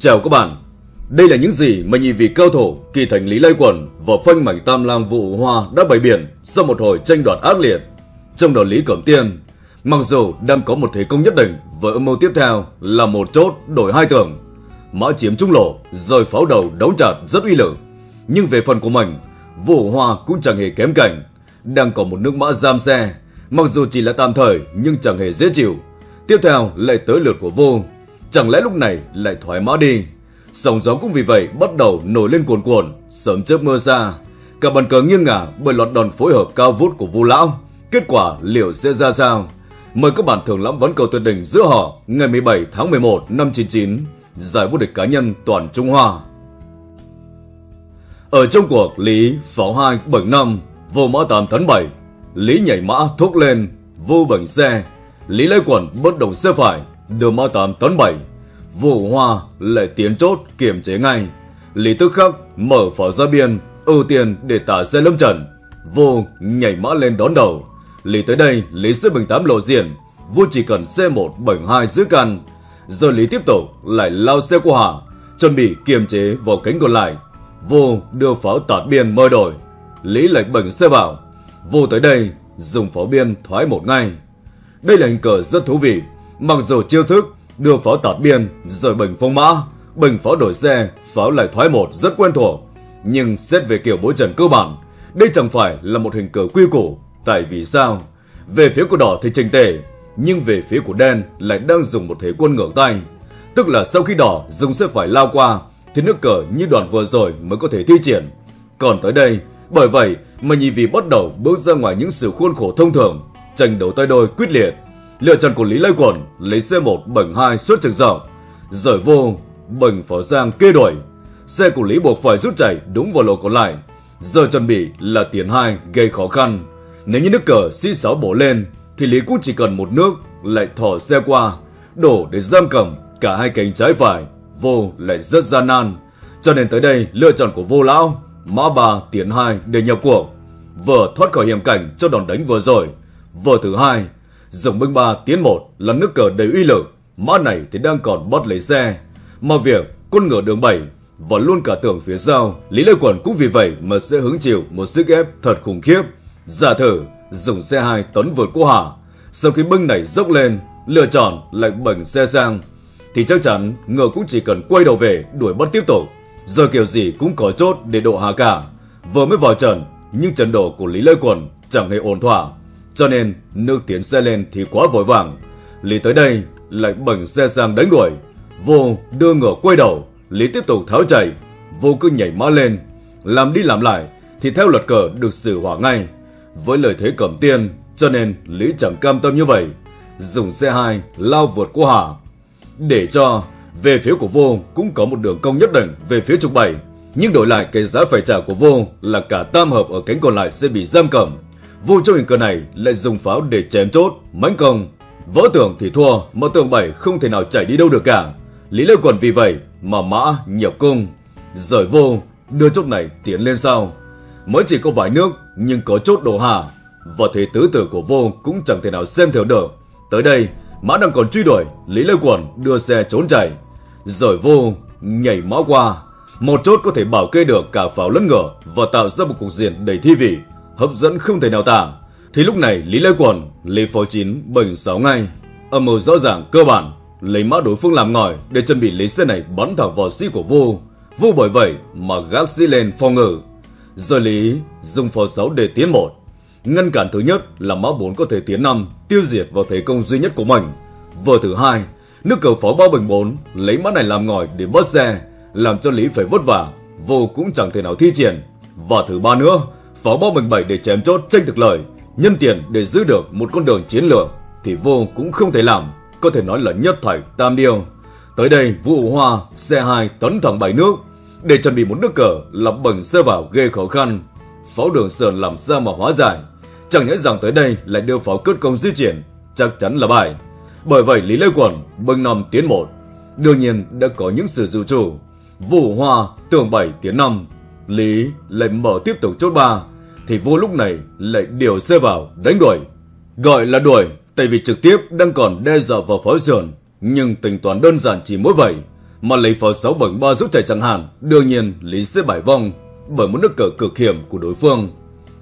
Chào các bạn, đây là những gì mà nhị vị cao thủ Kỳ Thành Lý Lai Quần và Phan Mạnh Tam Lang Vũ Hoa đã bày biện sau một hồi tranh đoạt ác liệt. Trong đó Lý Cẩm Tiên, mặc dù đang có một thế công nhất định, và âm mưu tiếp theo là một chốt đổi hai tường, mã chiếm trung lộ rồi pháo đầu đấu chặt rất uy lực. Nhưng về phần của mình, Vũ Hoa cũng chẳng hề kém cạnh, đang có một nước mã giam xe, mặc dù chỉ là tạm thời nhưng chẳng hề dễ chịu. Tiếp theo lại tới lượt của Vu, chẳng lẽ lúc này lại thoái mã đi? Sóng gió cũng vì vậy bắt đầu nổi lên cuồn cuộn, sớm chớp mưa xa. Cả bàn cờ nghiêng ngả bởi loạt đòn phối hợp cao vút của Vu Lão. Kết quả liệu sẽ ra sao? Mời các bạn thưởng lãm ván cờ tuyệt đỉnh giữa họ ngày 17 tháng 11 năm 99, giải vô địch cá nhân toàn Trung Hoa. Ở trong cuộc Lý pháo 275, Vu mã 8 tấn 7, Lý nhảy mã thúc lên, Vu bẩn xe. Lý Lai Quần bất động xe phải, đưa mã 8 tấn 7. Vũ Hoa lại tiến chốt kiểm chế ngay. Lý tức khắc mở pháo ra biên, ưu tiên để tả xe lâm trận. Vu nhảy mã lên đón đầu. Lý tới đây, Lý sẽ bình 8 lộ diện, Vu chỉ cần C1 bằng 2 giữ căn. Giờ Lý tiếp tục lại lao xe qua Hà, chuẩn bị kiềm chế vào cánh còn lại. Vu đưa pháo tạt biên mơ đổi, Lý lại bằng xe vào. Vu tới đây, dùng pháo biên thoái một ngay. Đây là hình cờ rất thú vị, mặc dù chiêu thức đưa pháo tạt biên rồi bình phong mã, bình pháo đổi xe, pháo lại thoái một rất quen thuộc. Nhưng xét về kiểu bố trận cơ bản, đây chẳng phải là một hình cờ quy củ. Tại vì sao? Về phía của đỏ thì trình tề, nhưng về phía của đen lại đang dùng một thế quân ngược tay. Tức là sau khi đỏ dùng sẽ phải lao qua thì nước cờ như đoàn vừa rồi mới có thể thi triển. Còn tới đây, bởi vậy mà nhị vị bắt đầu bước ra ngoài những sự khuôn khổ thông thường, tranh đấu tay đôi quyết liệt. Lựa chọn của Lý Lai Quần lấy C1 bằng 2 xuất trực dọc, rồi Vu bằng pháo giang kê đuổi. Xe của Lý buộc phải rút chảy đúng vào lộ còn lại. Giờ chuẩn bị là tiến 2 gây khó khăn. Nếu như nước cờ C6 bổ lên thì Lý cũng chỉ cần một nước lại thỏ xe qua, đổ để giam cầm cả hai cánh trái phải. Vu lại rất gian nan, cho nên tới đây lựa chọn của Vu Lão mã 3 tiến 2 để nhập cuộc, vừa thoát khỏi hiểm cảnh cho đòn đánh vừa rồi. Vừa thứ hai, dùng binh 3 tiến 1 là nước cờ đầy uy lực, mã này thì đang còn bắt lấy xe. Mà việc quân ngựa đường 7 và luôn cả tường phía sau, Lý Lai Quần cũng vì vậy mà sẽ hứng chịu một sức ép thật khủng khiếp. Giả thử dùng xe 2 tấn vượt qua Hà, sau khi binh này dốc lên, lựa chọn lại bành xe sang, thì chắc chắn ngựa cũng chỉ cần quay đầu về đuổi bắt tiếp tục. Giờ kiểu gì cũng có chốt để độ Hà cả. Vừa mới vào trận, nhưng trận độ của Lý Lai Quần chẳng hề ổn thỏa, cho nên nước tiến xe lên thì quá vội vàng. Lý tới đây lại bành xe sang đánh đuổi. Vu đưa ngựa quay đầu, Lý tiếp tục tháo chạy. Vu cứ nhảy mã lên, làm đi làm lại thì theo luật cờ được xử hỏa ngay. Với lợi thế Cẩm Tiên, cho nên Lý chẳng cam tâm như vậy, dùng xe 2 lao vượt qua Hà. Để cho về phía của Vu cũng có một đường công nhất định về phía trục 7, nhưng đổi lại cái giá phải trả của Vu là cả tam hợp ở cánh còn lại sẽ bị giam cầm. Vu trong hình cờ này lại dùng pháo để chém chốt, mãnh công. Vỡ tường thì thua, mà tường 7 không thể nào chạy đi đâu được cả. Lý Lai Quần vì vậy mà mã nhập cung, rồi Vu đưa chốt này tiến lên sau. Mới chỉ có vài nước nhưng có chốt đồ Hà, và thế tứ tử của Vu cũng chẳng thể nào xem thường được. Tới đây mã đang còn truy đuổi, Lý Lai Quần đưa xe trốn chạy, rồi Vu nhảy mã qua. Một chốt có thể bảo kê được cả pháo lẫn ngựa và tạo ra một cục diện đầy thi vị, hấp dẫn không thể nào tả. Thì lúc này Lý Lai Quần lấy pháo 9 bành 6 ngay, âm mưu rõ ràng cơ bản, lấy mã đối phương làm ngòi để chuẩn bị lấy xe này bắn thẳng vào sĩ của Vu. Vu bởi vậy mà gác sĩ lên phòng ngự. Giờ Lý dùng pháo 6 để tiến 1, ngăn cản thứ nhất là mã 4 có thể tiến 5, tiêu diệt vào thế công duy nhất của mình. Vừa thứ hai, nước cờ pháo 3 bình 4 lấy mã này làm ngòi để bắt xe, làm cho Lý phải vất vả, Vu cũng chẳng thể nào thi triển. Và thứ ba nữa, pháo 3 bình 7 để chém chốt tranh thực lợi, nhân tiền để giữ được một con đường chiến lược thì Vu cũng không thể làm, có thể nói là nhất thạch tam điêu. Tới đây Vũ Hoa xe 2 tấn thẳng 7 nước để chuẩn bị một nước cờ là bành xe vào gây khó khăn. Pháo đường sườn làm sao mà hóa giải, chẳng nhẽ rằng tới đây lại đưa pháo cất công di chuyển, chắc chắn là bại. Bởi vậy Lý Lai Quần binh 5 tiến 1, đương nhiên đã có những sự dự trù. Vũ Hoa tường 7 tiến 5, Lý lại mở tiếp tục chốt 3, thì Vu lúc này lại điều xe vào đánh đuổi. Gọi là đuổi, tại vì trực tiếp đang còn đe dọa vào pháo sườn, nhưng tính toán đơn giản chỉ mỗi vậy. mà lấy pháo 673 giúp chạy chẳng hạn, đương nhiên lý sẽ bại vong bởi một nước cờ cực hiểm của đối phương.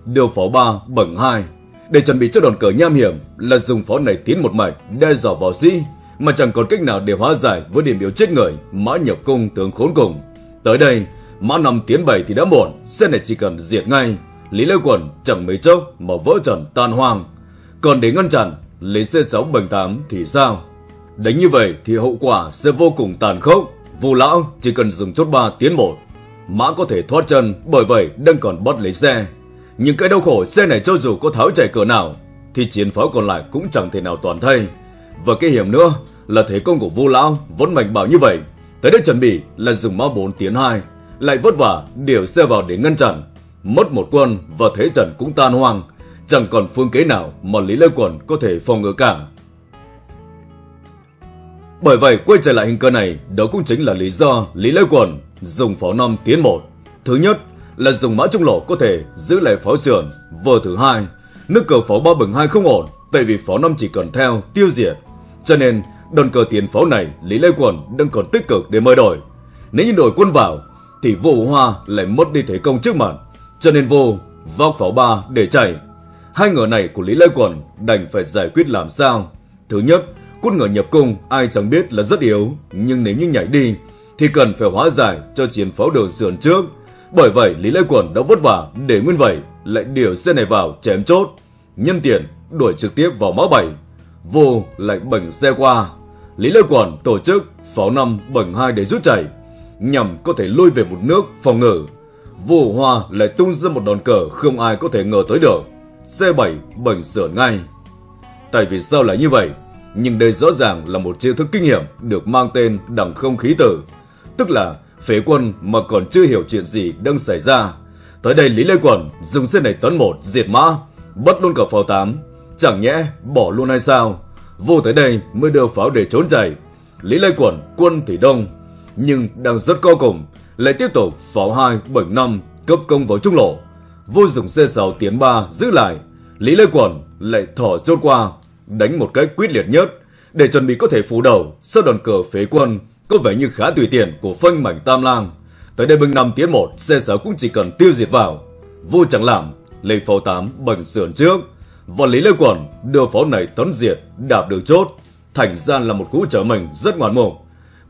Điều pháo 3/2 để chuẩn bị cho đòn cờ nham hiểm là dùng pháo này tiến một mạch đe dọa vào sĩ, mà chẳng còn cách nào để hóa giải với điểm yếu chết người Mã Nhập Cung tướng khốn cùng. Tới đây Mã Năm tiến 7 thì đã muộn, xe này chỉ cần diệt ngay, Lý Lai Quần chẳng mấy chốc mà vỡ trận tan hoang. Còn để ngăn chặn Lý C678 thì sao? Đánh như vậy thì hậu quả sẽ vô cùng tàn khốc. Vu Lão chỉ cần dùng chốt 3 tiến 1, Mã có thể thoát chân, bởi vậy đang còn bắt lấy xe. Nhưng cái đau khổ xe này cho dù có tháo chạy cỡ nào thì chiến pháo còn lại cũng chẳng thể nào toàn thây. Và cái hiểm nữa là thế công của Vu Lão vẫn mạnh bạo như vậy, tới đây chuẩn bị là dùng Mã 4 tiến 2, lại vất vả điều xe vào để ngăn chặn. Mất một quân và thế trận cũng tan hoang, chẳng còn phương kế nào mà Lý Lai Quần có thể phòng ngự cả. Bởi vậy quay trở lại hình cơ này, đó cũng chính là lý do Lý Lai Quần dùng pháo 5 tiến 1. Thứ nhất là dùng Mã Trung Lộ có thể giữ lại pháo sườn. Vừa thứ hai, nước cờ pháo 3/2 không ổn, tại vì pháo 5 chỉ cần theo tiêu diệt. Cho nên đòn cờ tiến pháo này Lý Lai Quần đang còn tích cực để mời đổi. Nếu như đổi quân vào thì Vũ Hoa lại mất đi thế công trước mặt, cho nên vô vác pháo 3 để chạy. Hai ngựa này của Lý Lai Quần đành phải giải quyết làm sao. Thứ nhất, quân ngựa Nhập Cung ai chẳng biết là rất yếu, nhưng nếu như nhảy đi thì cần phải hóa giải cho chiến pháo đường sườn trước. Bởi vậy Lý Lai Quần đã vất vả để nguyên vậy, lại điều xe này vào chém chốt, nhân tiện đuổi trực tiếp vào Mã 7. Vô lại bảnh xe qua, Lý Lai Quần tổ chức pháo 5/2 để rút chạy, nhằm có thể lui về một nước phòng ngự. Vũ Hoa lại tung ra một đòn cờ không ai có thể ngờ tới được, C7 bảnh sửa ngay. Tại vì sao lại như vậy? Nhưng đây rõ ràng là một chiêu thức kinh nghiệm được mang tên đẳng không khí tử, tức là phế quân mà còn chưa hiểu chuyện gì đang xảy ra. Tới đây Lý Lai Quần dùng xe này tấn 1 diệt Mã, bất luôn cả pháo 8, chẳng nhẽ bỏ luôn hay sao? Vô tới đây mới đưa pháo để trốn chạy. Lý Lai Quần quân thì đông, nhưng đang rất co cùng, lại tiếp tục pháo 2/5 cấp công vào trung lộ. Vô dùng C6 tiến 3 giữ lại, Lý Lai Quần lại thỏ chốt qua, đánh một cách quyết liệt nhất để chuẩn bị có thể phủ đầu sau đòn cờ phế quân có vẻ như khá tùy tiện của Phan Mạnh Tam Lang. Tới đây binh 5 tiến 1, C6 cũng chỉ cần tiêu diệt vào. Vô chẳng làm, lấy pháo 8 bành sườn trước, và Lý Lai Quần đưa pháo này tấn diệt, đạp được chốt, thành ra là một cú trở mình rất ngoạn mục.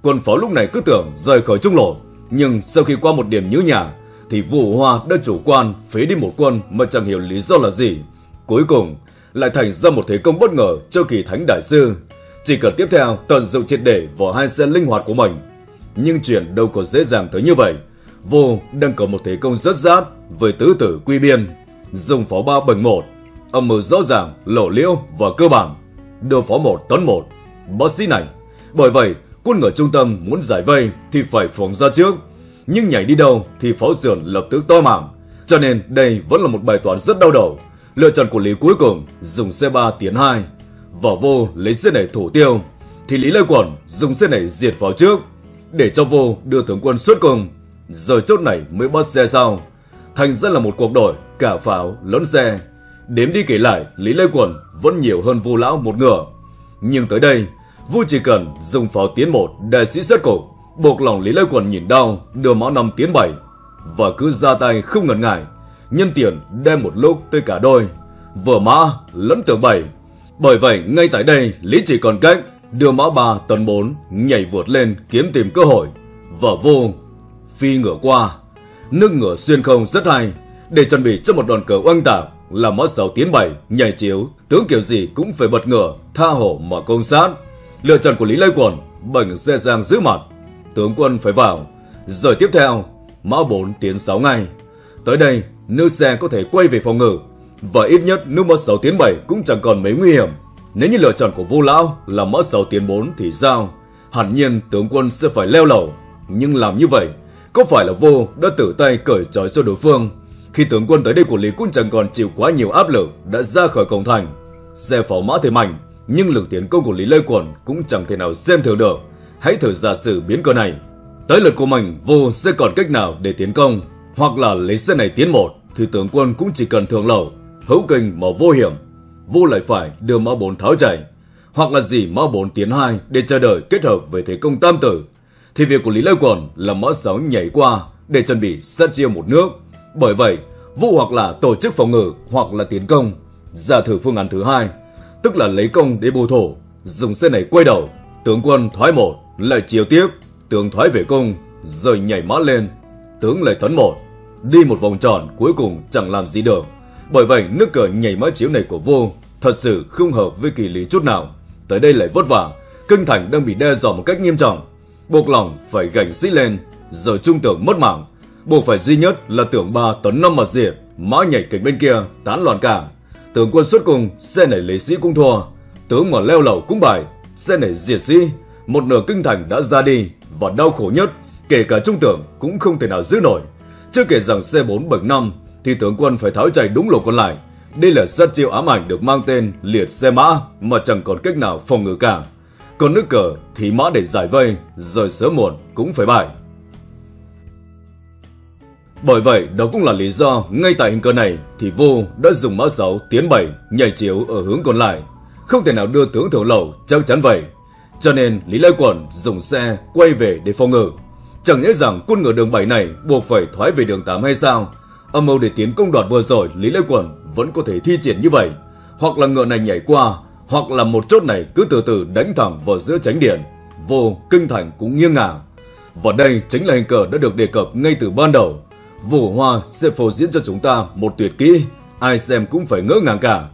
Quân pháo lúc này cứ tưởng rời khỏi trung lộ, nhưng sau khi qua một điểm nhớ nhà thì Vũ Hoa đã chủ quan phế đi một quân mà chẳng hiểu lý do là gì. Cuối cùng lại thành ra một thế công bất ngờ cho Kỳ Thánh Đại Sư, chỉ cần tiếp theo tận dụng triệt để vào hai xe linh hoạt của mình. Nhưng chuyện đâu có dễ dàng tới như vậy. Vô đang có một thế công rất giáp với tứ tử quy biên, dùng pháo 3/1, âm mưu rõ ràng, lộ liễu và cơ bản, đưa pháo 1 tấn 1 bác sĩ này. Bởi vậy quân ngựa trung tâm muốn giải vây thì phải phóng ra trước, nhưng nhảy đi đâu thì pháo sườn lập tức to mảng. Cho nên đây vẫn là một bài toán rất đau đầu. Lựa chọn của Lý cuối cùng dùng C3 tiến 2, và Vô lấy xe này thủ tiêu, thì Lý Lai Quần dùng xe này diệt pháo trước để cho Vô đưa tướng quân xuất cùng, rồi chốt này mới bắt xe sau. Thành ra là một cuộc đổi cả pháo lẫn xe. Đếm đi kể lại Lý Lai Quần vẫn nhiều hơn Vu Lão một ngựa, nhưng tới đây Vu chỉ cần dùng pháo tiến 1 đại sĩ xét cục, buộc lòng Lý Lai Quần nhìn đau đưa Mã 5 tiến 7, và cứ ra tay không ngần ngại, nhân tiền đem một lúc tới cả đôi, vừa Mã lẫn tướng 7. Bởi vậy ngay tại đây Lý chỉ còn cách đưa Mã 3 tấn 4 nhảy vượt lên kiếm tìm cơ hội, và Vô phi ngửa qua, nước ngửa xuyên không rất hay, để chuẩn bị cho một đòn cờ oanh tạc là Mã 6 tiến 7 nhảy chiếu, tướng kiểu gì cũng phải bật ngửa tha hổ mà công sát. Lựa chọn của Lý Lai Quần bảnh dễ dàng giữ mặt, tướng quân phải vào, rồi tiếp theo Mã 4 tiến 6 ngay. Tới đây nước xe có thể quay về phòng ngự, và ít nhất nước Mã 6 tiến 7 cũng chẳng còn mấy nguy hiểm. Nếu như lựa chọn của Vu Lão là Mã 6 tiến 4 thì sao? Hẳn nhiên tướng quân sẽ phải leo lầu, nhưng làm như vậy có phải là Vô đã tự tay cởi trói cho đối phương? Khi tướng quân tới đây của Lý cũng chẳng còn chịu quá nhiều áp lực, đã ra khỏi cổng thành. Xe pháo Mã thế mạnh, nhưng lực tiến công của Lý Lai Quần cũng chẳng thể nào xem thường được. Hãy thử giả sử biến cơ này tới lượt của mình, Vô sẽ còn cách nào để tiến công? Hoặc là lấy xe này tiến 1 thì tướng quân cũng chỉ cần thường lẩu, hữu kinh mà vô hiểm. Vô lại phải đưa Mã 4 tháo chảy, hoặc là gì Mã 4 tiến 2 để chờ đợi kết hợp với thế công tam tử. thì việc của Lý Lai Quần là mã sáu nhảy qua để chuẩn bị sát chiêu một nước. Bởi vậy, Vũ hoặc là tổ chức phòng ngự hoặc là tiến công. Giả thử phương án thứ hai, tức là lấy công để bù thổ, dùng xe này quay đầu, tướng quân thoái một, lại chiều tiếp, tướng thoái về cung, rồi nhảy mã lên, tướng lại tấn một, đi một vòng tròn cuối cùng chẳng làm gì được. Bởi vậy nước cờ nhảy mã chiếu này của Vu thật sự không hợp với kỳ lý chút nào. Tới đây lại vất vả, kinh thành đang bị đe dọa một cách nghiêm trọng, buộc lòng phải gánh sĩ lên, giờ trung tưởng mất mạng, buộc phải duy nhất là tưởng 3 tấn 5 mặt diệt, mã nhảy cánh bên kia tán loạn cả. Tướng quân xuất cùng, xe này lấy sĩ cũng thua, tướng mà leo lầu cũng bại, xe này diệt sĩ, một nửa kinh thành đã ra đi, và đau khổ nhất, kể cả trung tưởng cũng không thể nào giữ nổi. Chưa kể rằng xe 4 bậc 5 thì tướng quân phải tháo chạy đúng lộ còn lại. Đây là sát chiêu ám ảnh được mang tên liệt xe mã mà chẳng còn cách nào phòng ngự cả. Còn nước cờ thì mã để giải vây, rồi sớm muộn cũng phải bại. Bởi vậy đó cũng là lý do ngay tại hình cờ này thì Vu đã dùng mã 6 tiến 7 nhảy chiếu ở hướng còn lại, không thể nào đưa tướng Thượng Lầu, chắc chắn vậy. Cho nên Lý Lai Quần dùng xe quay về để phòng ngự. Chẳng nhẽ rằng quân ngựa đường 7 này buộc phải thoái về đường 8 hay sao? Âm mưu để tiến công đoạt vừa rồi Lý Lai Quần vẫn có thể thi triển như vậy, hoặc là ngựa này nhảy qua, hoặc là một chốt này cứ từ từ đánh thẳng vào giữa chánh điện, Vu kinh thành cũng nghiêng ngả. Và đây chính là hình cờ đã được đề cập ngay từ ban đầu. Vũ Hoa sẽ phô diễn cho chúng ta một tuyệt kỹ, ai xem cũng phải ngỡ ngàng cả.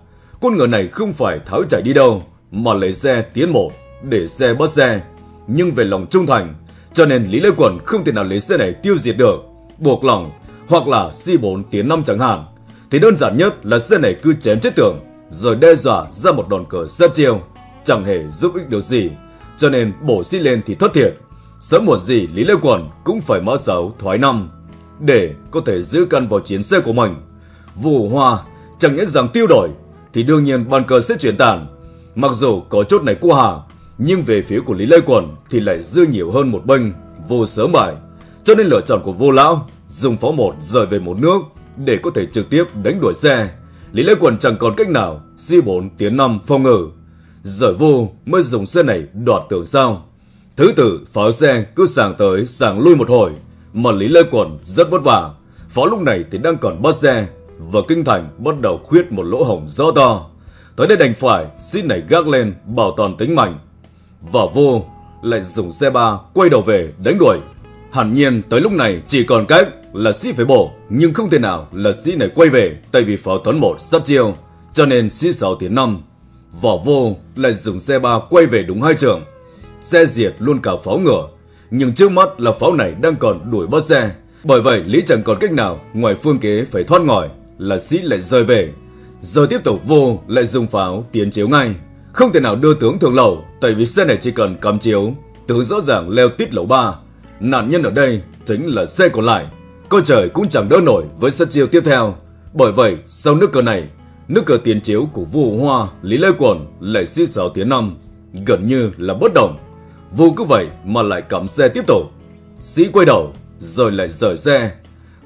Con ngựa này không phải tháo chạy đi đâu, mà lấy xe tiến một để xe bắt xe. Nhưng về lòng trung thành, cho nên Lý Lai Quần không thể nào lấy xe này tiêu diệt được. Buộc lòng, hoặc là C4 tiến 5 chẳng hạn, thì đơn giản nhất là xe này cứ chém chết tường, rồi đe dọa ra một đòn cờ sát chiêu, chẳng hề giúp ích được gì. Cho nên bổ sĩ lên thì thất thiệt, sớm muộn gì Lý Lai Quần cũng phải mã 6 thoái 5 để có thể giữ căn vào chiến xe của mình. Vũ Hoa chẳng nhẽ rằng tiêu đổi thì đương nhiên bàn cờ sẽ chuyển tàn. Mặc dù có chốt này cua hà, nhưng về phía của Lý Lai Quần thì lại dư nhiều hơn một binh, Vu sớm bại. Cho nên lựa chọn của Vu lão dùng pháo một rời về một nước để có thể trực tiếp đánh đuổi xe. Lý Lai Quần chẳng còn cách nào, C4 tiến 5 phòng ngự, giờ Vu mới dùng xe này đoạt tường sau. Thứ tự pháo xe cứ sàng tới sàng lui một hồi, mà Lý Lai Quần rất vất vả. Pháo lúc này thì đang còn bắt xe, và kinh thành bắt đầu khuyết một lỗ hổng rõ to. Tới đây đành phải xin này gác lên bảo toàn tính mạnh, và Vu lại dùng xe 3 quay đầu về đánh đuổi. Hẳn nhiên tới lúc này chỉ còn cách là sĩ phải bổ, nhưng không thể nào là sĩ này quay về, tại vì pháo tấn 1 sát chiêu, cho nên sĩ 6 tiến 5. Và Vu lại dùng xe 3 quay về đúng 2 trường, xe diệt luôn cả pháo ngựa. Nhưng trước mắt là pháo này đang còn đuổi bắt xe, bởi vậy Lý chẳng còn cách nào ngoài phương kế phải thoát ngòi, là sĩ lại rời về. Rồi tiếp tục Vu lại dùng pháo tiến chiếu ngay, không thể nào đưa tướng Thượng Lầu, tại vì xe này chỉ cần cắm chiếu, tướng rõ ràng leo tít lầu 3. Nạn nhân ở đây chính là xe còn lại, coi trời cũng chẳng đỡ nổi với sát chiêu tiếp theo. Bởi vậy sau nước cờ này, nước cờ tiến chiếu của Vu Hoa, Lý Lai Quần lại sĩ 6 tiến 5 gần như là bất động. Vu cứ vậy mà lại cắm xe tiếp tục, sĩ quay đầu rồi lại rời xe.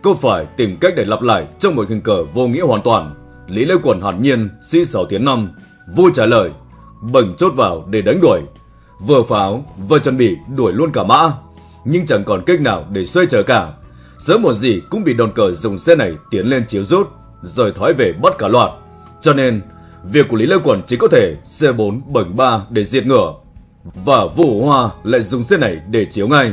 Có phải tìm cách để lặp lại trong một hình cờ vô nghĩa hoàn toàn? Lý Lai Quần hẳn nhiên sĩ 6 tiến 5, Vu trả lời bành chốt vào để đánh đuổi, vừa pháo vừa chuẩn bị đuổi luôn cả mã, nhưng chẳng còn cách nào để xoay trở cả. Sớm một gì cũng bị đòn cờ dùng xe này tiến lên chiếu rút, rồi thoái về bắt cả loạt. Cho nên việc của Lý Lai Quần chỉ có thể C4 bành 3 để diệt ngựa, và Vũ Hoa lại dùng xe này để chiếu ngay,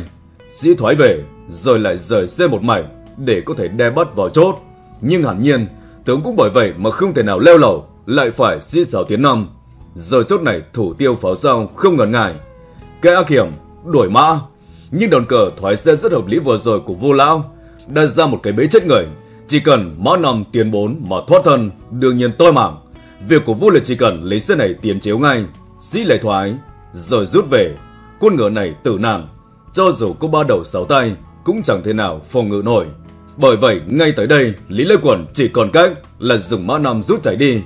sĩ thoái về rồi lại rời xe một mảnh để có thể đe bắt vào chốt. Nhưng hẳn nhiên tướng cũng bởi vậy mà không thể nào leo lầu, lại phải sĩ 6 tiến 5, rồi chốt này thủ tiêu pháo sau không ngần ngại. Cái ác hiểm đuổi mã, nhưng đòn cờ thoái xe rất hợp lý vừa rồi của Vu lão đã ra một cái bẫy chết người. Chỉ cần mã 5 tiến 4 mà thoát thân, đương nhiên toi mạng. Việc của Vu là chỉ cần lấy xe này tiến chiếu ngay, sĩ lại thoái rồi rút về, quân ngựa này tử nạn. Cho dù có 3 đầu 6 tay cũng chẳng thể nào phòng ngự nổi. Bởi vậy ngay tới đây Lý Lai Quần chỉ còn cách là dùng mã 5 rút chạy đi.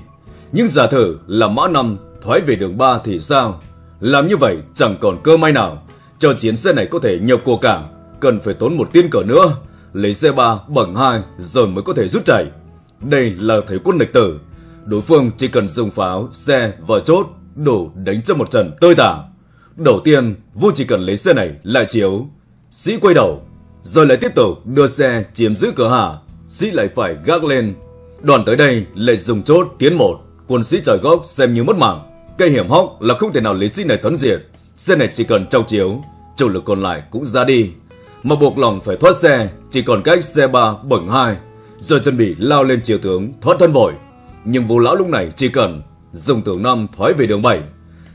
Nhưng giả thử là mã 5 thoái về đường 3 thì sao? Làm như vậy chẳng còn cơ may nào cho chiến xe này có thể nhập cuộc cả, cần phải tốn một tiên cờ nữa, lấy xe 3 bẩn 2 rồi mới có thể rút chạy. Đây là thế quân lịch tử, đối phương chỉ cần dùng pháo, xe và chốt đủ đánh cho một trận tơi tả. Đầu tiên Vu chỉ cần lấy xe này lại chiếu, Sĩ quay đầu, rồi lại tiếp tục đưa xe chiếm giữ cửa hạ. Sĩ lại phải gác lên. Đoàn tới đây lại dùng chốt tiến một. Quân sĩ trời gốc xem như mất mạng. Cây hiểm hóc là không thể nào lý sĩ này thuấn diệt. Xe này chỉ cần trao chiếu, chủ lực còn lại cũng ra đi. Mà buộc lòng phải thoát xe, chỉ còn cách xe 3 bẩn 2. Rồi chuẩn bị lao lên chiều tướng thoát thân vội. Nhưng Vu lão lúc này chỉ cần dùng tướng 5 thoái về đường 7.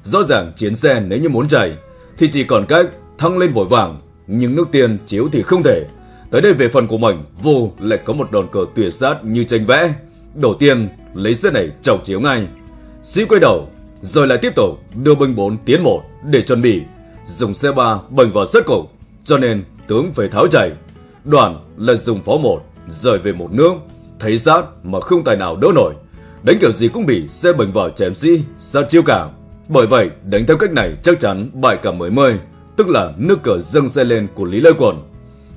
Rõ ràng chiến xe nếu như muốn chạy thì chỉ còn cách thăng lên vội vàng. Nhưng nước tiền chiếu thì không thể. Tới đây về phần của mình, Vu lại có một đòn cờ tuyệt sát như tranh vẽ. Đầu tiên lấy xe này chọc chiếu ngay. Sĩ quay đầu, rồi lại tiếp tục đưa binh 4 tiến 1 để chuẩn bị dùng xe 3 bành vào sát cục. Cho nên tướng phải tháo chạy. Đoàn là dùng phó 1 rời về một nước. Thấy sát mà không tài nào đỡ nổi, đánh kiểu gì cũng bị xe bành vào chém sĩ sát chiêu cả. Bởi vậy đánh theo cách này chắc chắn bại cả 10-10, tức là nước cờ dâng xe lên của Lý Lai Quần.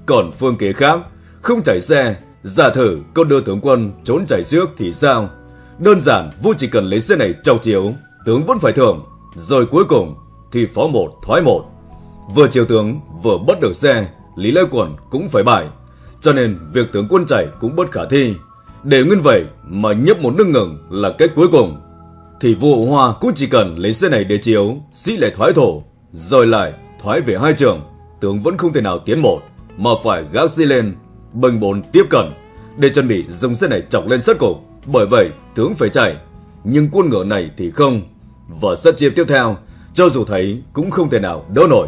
Còn phương kế khác, không chạy xe, giả thử có đưa tướng quân trốn chạy trước thì sao? Đơn giản, Vu chỉ cần lấy xe này trao chiếu, tướng vẫn phải thưởng, rồi cuối cùng thì phó 1 thoái 1. Vừa chiếu tướng, vừa bắt được xe, Lý Lai Quần cũng phải bại. Cho nên việc tướng quân chạy cũng bất khả thi. Để nguyên vậy mà nhấp một nước ngừng là cách cuối cùng. Thì Vũ Hoa cũng chỉ cần lấy xe này để chiếu, sĩ lại thoái thổ, rồi lại thoái về hai trường. Tướng vẫn không thể nào tiến một, mà phải gác sĩ lên, bênh 4 tiếp cận, để chuẩn bị dùng xe này chọc lên sát cục. Bởi vậy tướng phải chạy, nhưng quân ngựa này thì không. Và sát chiêu tiếp theo, cho dù thấy cũng không thể nào đỡ nổi.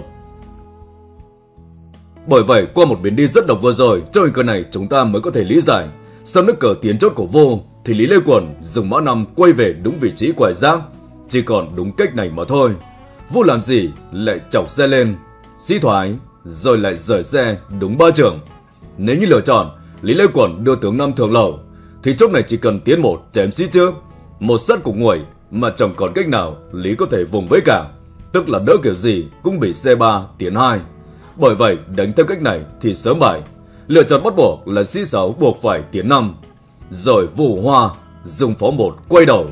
Bởi vậy qua một biến đi rất độc vừa rồi, cho hình cờ này chúng ta mới có thể lý giải sau nước cờ tiến chốt của Vu thì Lý Lai Quần dùng mã 5 quay về đúng vị trí quải giáp. Chỉ còn đúng cách này mà thôi. Vu làm gì lại chọc xe lên, sĩ thoái, rồi lại rời xe đúng 3 trường. Nếu như lựa chọn Lý Lai Quần đưa tướng 5 thường lẩu, thì chốc này chỉ cần tiến 1 chém sĩ trước, một sát cục nguội mà chẳng còn cách nào Lý có thể vùng vẫy cả, tức là đỡ kiểu gì cũng bị xe 3 tiến 2. Bởi vậy đánh theo cách này thì sớm bại. Lựa chọn bắt buộc là sĩ 6 buộc phải tiến 5. Rồi Vũ Hoa dùng phó 1 quay đầu,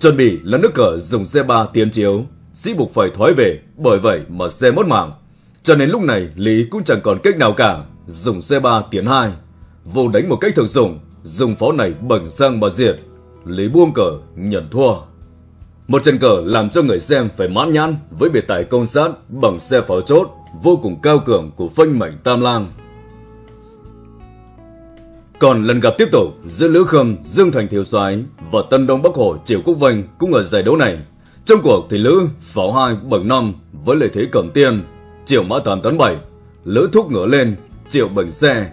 chuẩn bị là nước cờ dùng xe 3 tiến chiếu, sĩ buộc phải thoái về. Bởi vậy mà xe mất mạng. Cho nên lúc này Lý cũng chẳng còn cách nào cả, dùng xe 3 tiến 2. Vu đánh một cách thường dùng phó này bẩn sang mà diệt. Lý buông cờ nhận thua. Một trận cờ làm cho người xem phải mãn nhãn với biệt tài công sát bằng xe pháo chốt vô cùng cao cường của Phan Mạnh Tam Lang. Còn lần gặp tiếp tục giữa Lữ Khâm, Dương Thành Thiếu Soái và Tân Đông Bắc Hồ Triều Quốc Vinh cũng ở giải đấu này. Trong cuộc thì Lữ pháo 2 bẩn 5 với lợi thế cầm tiên. Triều mã 8 tấn 7, Lữ thúc ngựa lên, Triều bẩn xe.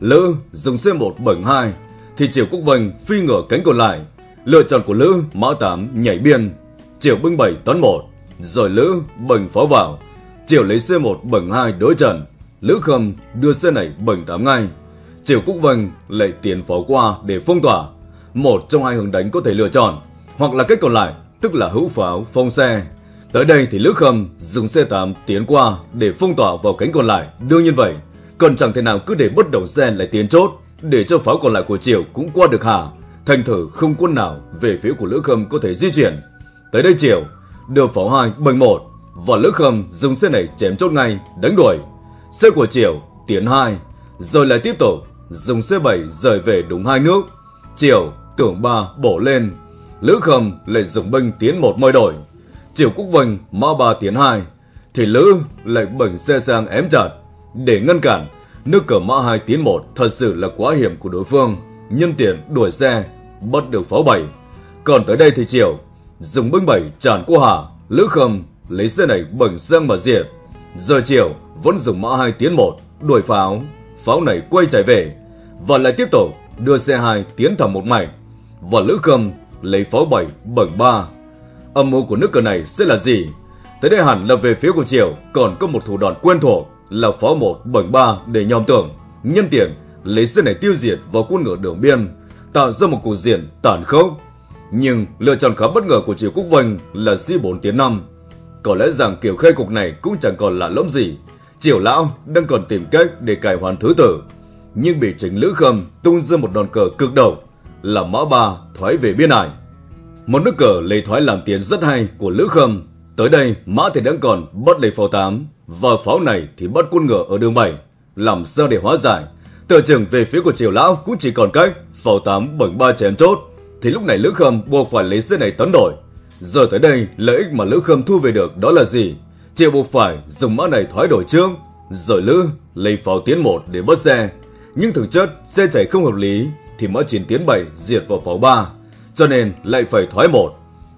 Lữ dùng xe 1 bẩn 2 thì Triều Quốc Vinh phi ngựa cánh còn lại. Lựa chọn của Lữ mã 8 nhảy biên, Triều binh 7 tấn 1, rồi Lữ bẩn pháo vào. Triều lấy xe 1 bẩn 2 đối trận, Lữ Khâm đưa xe này bẩn 8 ngay. Triều Quốc Vinh lại tiến pháo qua để phong tỏa. Một trong hai hướng đánh có thể lựa chọn, hoặc là cách còn lại, tức là hữu pháo phong xe. Tới đây thì Lữ Khâm dùng xe 8 tiến qua để phong tỏa vào cánh còn lại. Đương nhiên vậy, còn chẳng thể nào cứ để bất đồng xe lại tiến chốt, để cho pháo còn lại của Triều cũng qua được hả? Thành thử không quân nào về phía của Lữ Khâm có thể di chuyển. Tới đây Triều đưa pháo 2 bành 1 và Lữ Khâm dùng xe này chém chốt ngay, đánh đuổi. Xe của Triều tiến 2, rồi lại tiếp tục dùng xe 7 rời về đúng hai nước. Triều tưởng 3 bổ lên, Lữ Khâm lại dùng binh tiến 1 mới đổi. Triều Quốc Vinh mã 3 tiến 2 thì Lữ lại bẩn xe sang ém chặt để ngăn cản. Nước cờ mã 2 tiến 1 thật sự là quá hiểm của đối phương, nhân tiện đuổi xe bắt được pháo 7. Còn tới đây thì Triều dùng binh 7 tràn qua hạ, Lữ Khâm lấy xe này bẩn sang mà diệt. Giờ Triều vẫn dùng mã 2 tiến 1 đuổi pháo, pháo này quay chạy về và lại tiếp tục đưa xe 2 tiến thẳng một mạch và Lữ Khâm lấy pháo 7 bẩn 3. Âm mưu của nước cờ này sẽ là gì? Tới đây hẳn là về phía của Triều còn có một thủ đoạn quen thuộc là pháo 1 bẩn 3 để nhòm tưởng, nhân tiện lấy xe này tiêu diệt vào quân ngựa đường biên, tạo ra một cuộc diện tàn khốc. Nhưng lựa chọn khá bất ngờ của Triều Quốc Vinh là sĩ 4 tiến 5. Có lẽ rằng kiểu khai cục này cũng chẳng còn lạ lẫm gì, Triều lão đang còn tìm cách để cải hoàn thứ tử, nhưng bị chính Lữ Khâm tung ra một đòn cờ cực độc là mã 3 thoái về biên ải. Một nước cờ lấy thoái làm tiến rất hay của Lữ Khâm Tới đây mã thì vẫn còn bắt lấy pháo 8 và pháo này thì bắt quân ngựa ở đường 7. Làm sao để hóa giải? Tựa chừng về phía của Triều Lão cũng chỉ còn cách pháo 8 bằng 3 chém chốt. Thì lúc này Lữ Khâm buộc phải lấy xe này tấn đổi. Giờ tới đây lợi ích mà Lữ Khâm thu về được đó là gì? Triều buộc phải dùng mã này thoái đổi trước. Rồi Lữ lấy pháo tiến 1 để bắt xe. Nhưng thực chất xe chạy không hợp lý thì mã 9 tiến 7 diệt vào pháo 3. Cho nên lại phải thoái 1.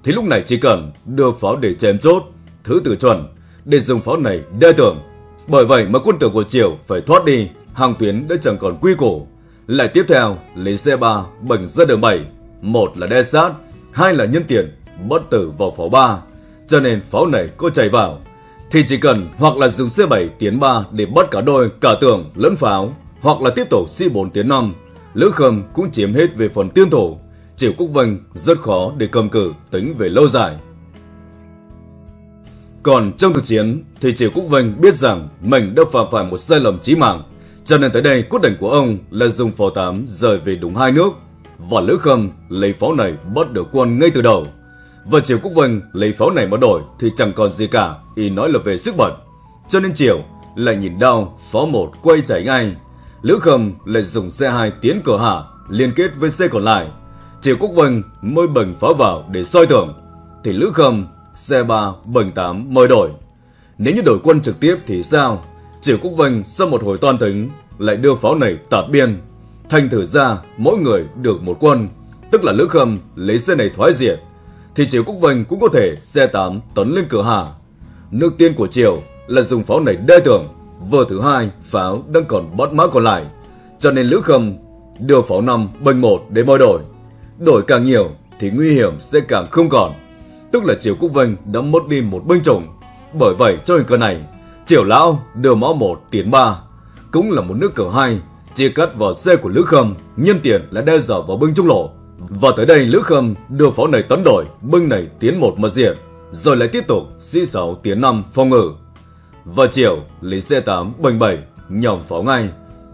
Thì lúc này chỉ cần đưa pháo để chém chốt, thứ tự chuẩn, để dùng pháo này đe tưởng. Bởi vậy mà quân tử của Triều phải thoát đi, hàng tuyến đã chẳng còn quy củ. Lại tiếp theo, lấy xe 3 bằng ra đường 7, một là đe sát, hai là nhân tiền, bất tử vào pháo 3. Cho nên pháo này có chạy vào, thì chỉ cần hoặc là dùng xe 7 tiến 3 để bắt cả đôi, cả tường, lẫn pháo, hoặc là tiếp tục C4 tiến 5, Lữ Khâm cũng chiếm hết về phần tiên thủ. Triều Quốc Vân rất khó để cầm cự tính về lâu dài. Còn trong thực chiến thì Triều Quốc Vân biết rằng mình đã phạm phải một sai lầm chí mạng, cho nên tới đây quyết định của ông là dùng pháo 8 rời về đúng hai nước, và Lữ Khâm lấy pháo này bắt được quân ngay từ đầu. Và Triều Quốc Vân lấy pháo này mà đổi thì chẳng còn gì cả, ý nói là về sức bật. Cho nên Triều lại nhìn đau, pháo 1 quay chạy ngay. Lữ Khâm lại dùng xe 2 tiến cửa hạ liên kết với xe còn lại. Triều Quốc Vân mới bừng pháo vào để soi tưởng, thì Lữ Khâm xe 3 bừng 8 mới đổi. Nếu như đổi quân trực tiếp thì sao? Triều Quốc Vân sau một hồi toan tính lại đưa pháo này tạt biên. Thành thử ra mỗi người được một quân, tức là Lữ Khâm lấy xe này thoái diệt, thì Triều Quốc Vân cũng có thể xe 8 tấn lên cửa Hà. Nước tiên của Triều là dùng pháo này đe tưởng, vừa thứ hai pháo đang còn bót mã còn lại, cho nên Lữ Khâm đưa pháo 5 bừng 1 để mới đổi. Đổi càng nhiều thì nguy hiểm sẽ càng không còn, tức là Triều Quốc Vân đã mất đi một binh chủng. Bởi vậy cho hình cờ này, Triều Lão đưa mã 1 tiến 3 cũng là một nước cờ 2, chia cắt vào xe của Lữ Khâm, nhân tiền là đe dọa vào binh trung lộ. Và tới đây Lữ Khâm đưa pháo này tấn đổi, binh này tiến 1 mà diệt, rồi lại tiếp tục sĩ 6 tiến 5 phòng ngự. Và Triều lấy xe 8 binh 7 nhòm pháo ngay,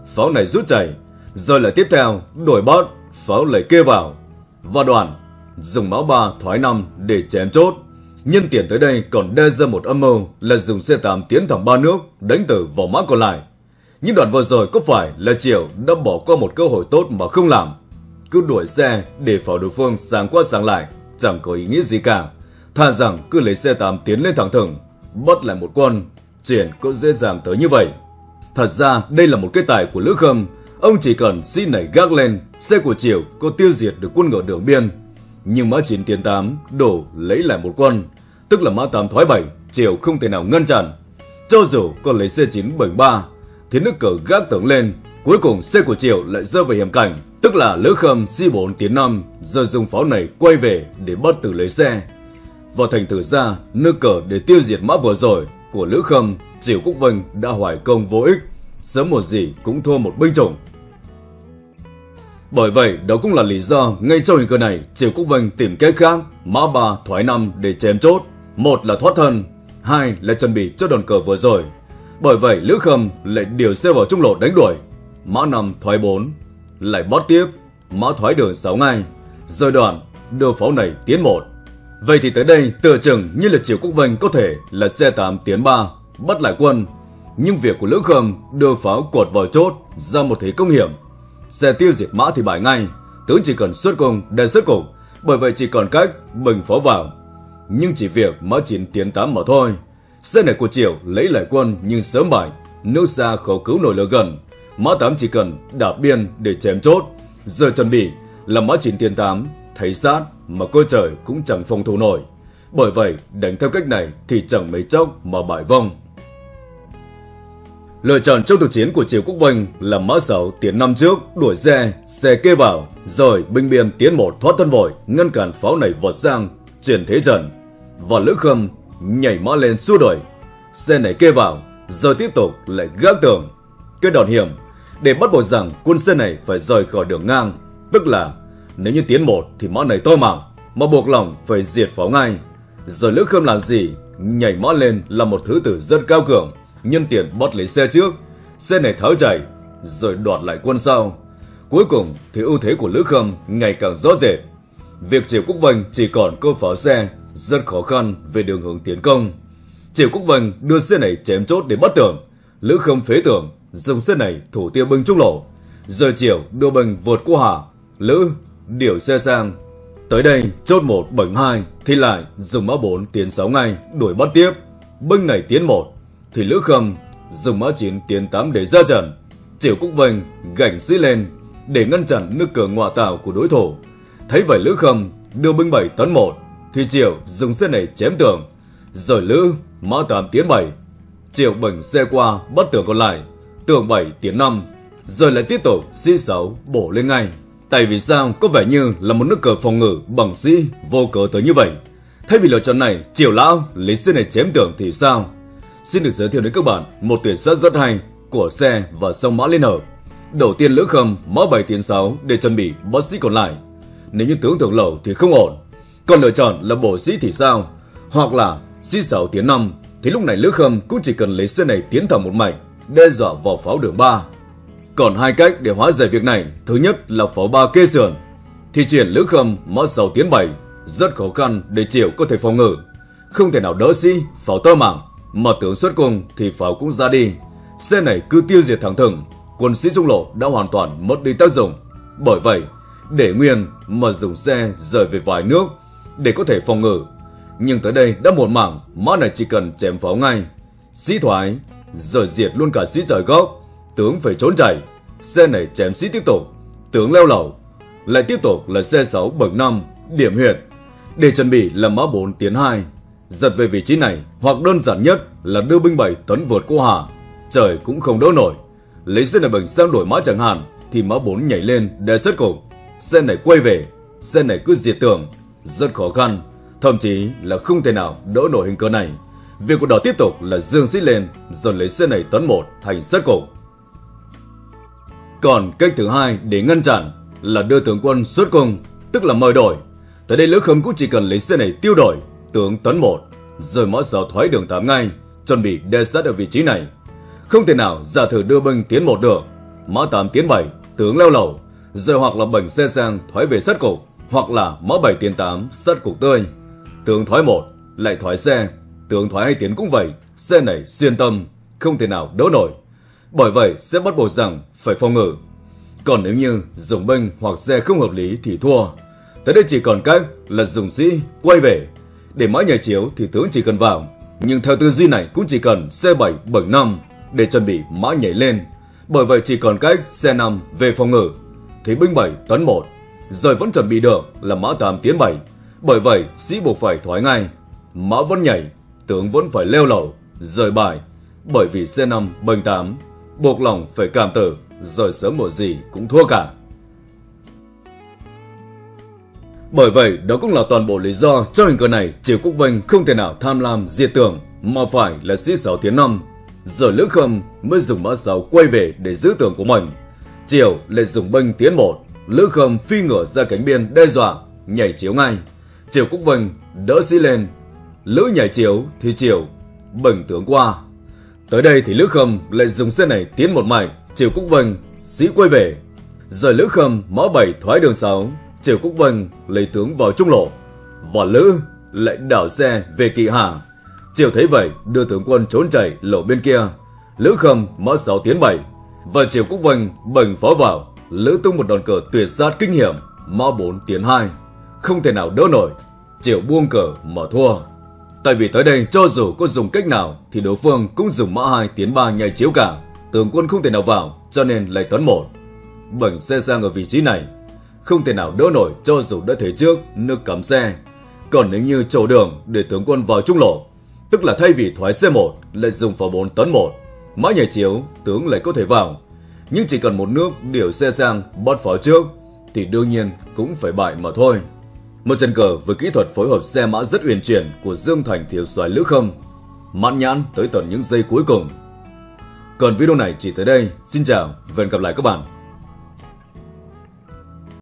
pháo này rút chảy, rồi lại tiếp theo đổi bót, pháo lại kê vào. Và đoàn dùng mã 3 thoái 5 để chém chốt. Nhân tiện tới đây còn đe ra một âm mưu là dùng xe 8 tiến thẳng ba nước, đánh tử vào mã còn lại. Nhưng đoạn vừa rồi có phải là Triều đã bỏ qua một cơ hội tốt mà không làm? Cứ đuổi xe để pháo đối phương sáng qua sáng lại, chẳng có ý nghĩa gì cả. Thà rằng cứ lấy xe 8 tiến lên thẳng thừng, bắt lại một quân, chuyện có dễ dàng tới như vậy. Thật ra đây là một cái tài của Lữ Khâm. Ông chỉ cần sĩ này gác lên, xe của Triều có tiêu diệt được quân ngựa đường biên. Nhưng mã 9 tiến 8 đổ lấy lại một quân, tức là mã 8 thoái 7, Triều không thể nào ngăn chặn. Cho dù còn lấy xe 9 bẩy 3 thì nước cờ gác tưởng lên, cuối cùng xe của Triều lại rơi vào hiểm cảnh, tức là Lữ Khâm sĩ 4 tiến 5, giờ dùng pháo này quay về để bắt tử lấy xe. Và thành thử ra nước cờ để tiêu diệt mã vừa rồi của Lữ Khâm, Triều Quốc Vân đã hoài công vô ích, sớm một gì cũng thua một binh chủng. Bởi vậy đó cũng là lý do ngay trong hình cơ này Triều Quốc Vân tìm cách khác, mã 3 thoái 5 để chém chốt. Một là thoát thân, hai là chuẩn bị cho đòn cờ vừa rồi. Bởi vậy Lữ Khâm lại điều xe vào trung lộ đánh đuổi, mã 5 thoái 4 lại bót tiếp, mã thoái đường 6 ngay, rồi đoạn đưa pháo này tiến 1. Vậy thì tới đây tựa chừng như là Triều Quốc Vân có thể là xe 8 tiến 3 bắt lại quân, nhưng việc của Lữ Khâm đưa pháo cột vào chốt ra một thế công hiểm. Xe tiêu diệt mã thì bại ngay, tướng chỉ cần xuất công để xuất cục, bởi vậy chỉ còn cách bừng pháo vào. Nhưng chỉ việc mã 9 tiến 8 mà thôi. Xe này của Triều lấy lại quân nhưng sớm bại, nước xa khó cứu nổi lửa gần. Mã 8 chỉ cần đạp biên để chém chốt, giờ chuẩn bị là mã 9 tiến 8 thấy sát mà coi trời cũng chẳng phòng thủ nổi. Bởi vậy đánh theo cách này thì chẳng mấy chốc mà bại vong. Lựa chọn trong thực chiến của Triều Quốc Vân là mã 6 tiến 5 trước, đuổi xe kê vào, rồi binh biên tiến 1 thoát thân vội, ngăn cản pháo này vọt sang, chuyển thế trận. Và Lữ Khâm nhảy mã lên xua đuổi, xe này kê vào, rồi tiếp tục lại gác tường. Cái đòn hiểm để bắt buộc rằng quân xe này phải rời khỏi đường ngang, tức là nếu như tiến 1 thì mã này to mảng, mà buộc lòng phải diệt pháo ngay. Rồi Lữ Khâm làm gì? Nhảy mã lên là một thứ tử rất cao cường. Nhân tiện bắt lấy xe trước, xe này tháo chạy, rồi đoạt lại quân sau. Cuối cùng thì ưu thế của Lữ Khâm ngày càng rõ rệt. Việc Triều Quốc Vân chỉ còn cơ pháo xe rất khó khăn về đường hướng tiến công. Triều Quốc Vân đưa xe này chém chốt để bắt tường, Lữ Khâm phế tường, dùng xe này thủ tiêu binh trung lộ. Giờ chiều đưa binh vượt qua Hà, Lữ điều xe sang tới đây chốt 1 bẩn 2 thì lại dùng mã 4 tiến 6 ngay đuổi bắt tiếp. Binh này tiến 1 thì Lữ Khâm dùng mã 9 tiến 8 để ra trận. Triều Quốc Vinh gảnh sĩ lên để ngăn chặn nước cờ ngoại tảo của đối thủ. Thấy vậy Lữ Khâm đưa binh 7 tấn 1 thì Triều dùng xe này chém tường, rồi Lữ mã 8 tiến 7. Triều bỉnh xe qua bắt tường còn lại, tường 7 tiến 5, rồi lại tiếp tục sĩ 6 bổ lên ngay. Tại vì sao có vẻ như là một nước cờ phòng ngự bằng sĩ vô cớ tới như vậy? Thay vì lựa chọn này, Triều lão lấy xe này chém tường thì sao? Xin được giới thiệu đến các bạn một tuyển sát rất hay của xe và sông mã liên hợp. Đầu tiên Lữ Khâm mã 7 tiến 6 để chuẩn bị bắt sĩ còn lại. Nếu như tướng thượng lẩu thì không ổn. Còn lựa chọn là bổ sĩ thì sao? Hoặc là sĩ 6 tiến 5 thì lúc này Lữ Khâm cũng chỉ cần lấy xe này tiến thẳng một mạch, đe dọa vào pháo đường 3. Còn hai cách để hóa giải việc này, thứ nhất là pháo 3 kê sườn thì chuyển Lữ Khâm mã 6 tiến 7, rất khó khăn để Triều có thể phòng ngự. Không thể nào đỡ sĩ pháo tơ mảng, mà tướng xuất cung thì pháo cũng ra đi. Xe này cứ tiêu diệt thẳng thừng, quân sĩ trung lộ đã hoàn toàn mất đi tác dụng. Bởi vậy, để nguyên mà dùng xe rời về vài nước để có thể phòng ngự. Nhưng tới đây đã một mảng, mã này chỉ cần chém pháo ngay, sĩ thoái, rồi diệt luôn cả sĩ trời góc. Tướng phải trốn chạy, xe này chém sĩ tiếp tục, tướng leo lẩu. Lại tiếp tục là xe 6 bậc 5 điểm huyệt để chuẩn bị là mã 4 tiến 2 giật về vị trí này, hoặc đơn giản nhất là đưa binh 7 tấn vượt qua Hà. Trời cũng không đỡ nổi, lấy xe này bằng sang đổi mã chẳng hạn thì mã 4 nhảy lên để sát cục, xe này quay về, xe này cứ diệt tường, rất khó khăn, thậm chí là không thể nào đỡ nổi hình cờ này. Việc của đỏ tiếp tục là dương sĩ lên rồi lấy xe này tấn 1 thành sát cục. Còn cách thứ hai để ngăn chặn là đưa tướng quân xuất cung, tức là mời đổi. Tới đây Lữ Khâm cũng chỉ cần lấy xe này tiêu đổi, tướng tấn 1, rồi mã 6 thoái đường 8 ngay, chuẩn bị đe sát ở vị trí này. Không thể nào giả thử đưa binh tiến 1 được, mã 8 tiến 7, tướng leo lẩu, rồi hoặc là bảnh xe sang thoái về sát cục, hoặc là mã 7 tiến 8 sát cục tươi, tướng thoái 1, lại thoái xe, tướng thoái 2 tiến cũng vậy, xe này xuyên tâm, không thể nào đỡ nổi. Bởi vậy sẽ bắt buộc rằng phải phòng ngự. Còn nếu như dùng binh hoặc xe không hợp lý thì thua. Tới đây chỉ còn cách là dùng sĩ quay về. Để mã nhảy chiếu thì tướng chỉ cần vào. Nhưng theo tư duy này cũng chỉ cần xe 7 bậc 5 để chuẩn bị mã nhảy lên. Bởi vậy chỉ còn cách xe 5 về phòng ngự thì binh 7 tấn 1, rồi vẫn chuẩn bị được là mã 8 tiến 7. Bởi vậy sĩ buộc phải thoái ngay, mã vẫn nhảy, tướng vẫn phải leo lẩu, rời bài. Bởi vì xe 5 bậc 8 buộc lòng phải cảm tử, rồi sớm muộn gì cũng thua cả. Bởi vậy đó cũng là toàn bộ lý do cho hình cờ này Triều Quốc Vinh không thể nào tham lam diệt tường, mà phải là sĩ 6 tiến 5, rồi Lữ Khâm mới dùng mã 6 quay về để giữ tường của mình. Triều lại dùng binh tiến 1, Lữ Khâm phi ngửa ra cánh biên đe dọa, nhảy chiếu ngay. Triều Quốc Vinh đỡ sĩ lên, Lữ nhảy chiếu thì Triều bỉnh tướng qua. Tới đây thì Lữ Khâm lại dùng xe này tiến 1 mạch, Triều Quốc Vinh sĩ quay về, rồi Lữ Khâm mã 7 thoái đường 6, Triều Quốc Vinh lấy tướng vào trung lộ, và Lữ lại đảo xe về Kỵ Hà. Triều thấy vậy đưa tướng quân trốn chạy lộ bên kia, Lữ Khâm mã 6 tiến 7, và Triều Quốc Vinh bành pháo vào, Lữ tung một đòn cờ tuyệt sát kinh hiểm, mã 4 tiến 2, không thể nào đỡ nổi, Triều buông cờ mà thua. Tại vì tới đây cho dù có dùng cách nào thì đối phương cũng dùng mã 2 tiến 3 nhảy chiếu cả, tướng quân không thể nào vào, cho nên lại tấn 1 bảnh xe sang ở vị trí này, không thể nào đỡ nổi cho dù đã thế trước nước cắm xe. Còn nếu như trổ đường để tướng quân vào trung lộ, tức là thay vì thoái xe 1 lại dùng pháo 4 tấn 1, mã nhảy chiếu tướng lại có thể vào. Nhưng chỉ cần một nước điều xe sang bắt pháo trước thì đương nhiên cũng phải bại mà thôi. Một trận cờ với kỹ thuật phối hợp xe mã rất uyển chuyển của Dương Thành Thiếu Soái Lữ Khâm, mãn nhãn tới tận những giây cuối cùng. Còn video này chỉ tới đây. Xin chào và hẹn gặp lại các bạn.